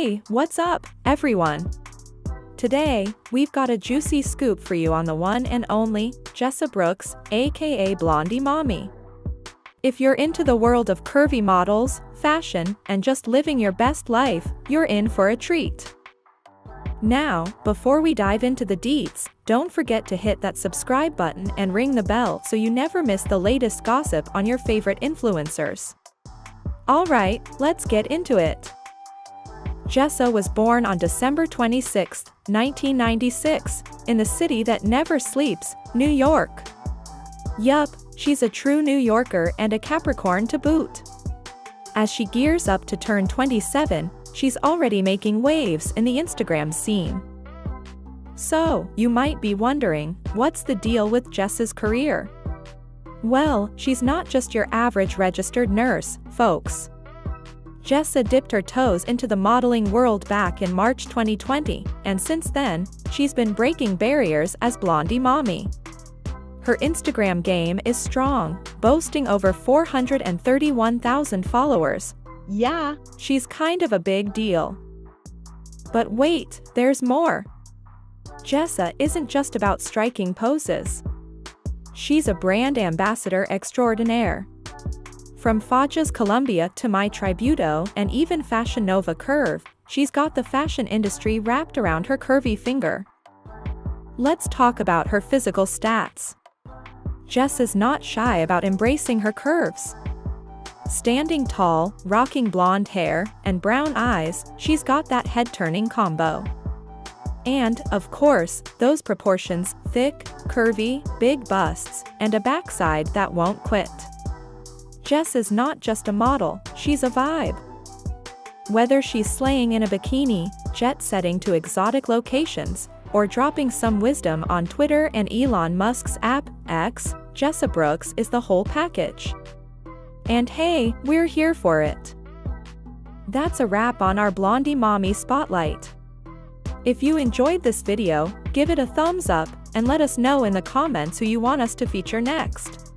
Hey, what's up, everyone? Today, we've got a juicy scoop for you on the one and only Jessa Brooks, aka Blondie Mommy. If you're into the world of curvy models, fashion, and just living your best life, you're in for a treat. Now, before we dive into the deets, don't forget to hit that subscribe button and ring the bell so you never miss the latest gossip on your favorite influencers. Alright, let's get into it. Jessa was born on December 26, 1996, in the city that never sleeps, New York. Yup, she's a true New Yorker and a Capricorn to boot. As she gears up to turn 27, she's already making waves in the Instagram scene. So, you might be wondering, what's the deal with Jessa's career? Well, she's not just your average registered nurse, folks. Jessa dipped her toes into the modeling world back in March 2020, and since then, she's been breaking barriers as Blondie Mommy. Her Instagram game is strong, boasting over 431,000 followers. Yeah, she's kind of a big deal. But wait, there's more. Jessa isn't just about striking poses. She's a brand ambassador extraordinaire. From Fajas Colombia to My Tributo and even Fashion Nova Curve, she's got the fashion industry wrapped around her curvy finger. Let's talk about her physical stats. Jessa's not shy about embracing her curves. Standing tall, rocking blonde hair, and brown eyes, she's got that head-turning combo. And, of course, those proportions, thick, curvy, big busts, and a backside that won't quit. Jess is not just a model, she's a vibe. Whether she's slaying in a bikini, jet-setting to exotic locations, or dropping some wisdom on Twitter and Elon Musk's app, X, Jessa Brooks is the whole package. And hey, we're here for it. That's a wrap on our Blondie Mommy Spotlight. If you enjoyed this video, give it a thumbs up, and let us know in the comments who you want us to feature next.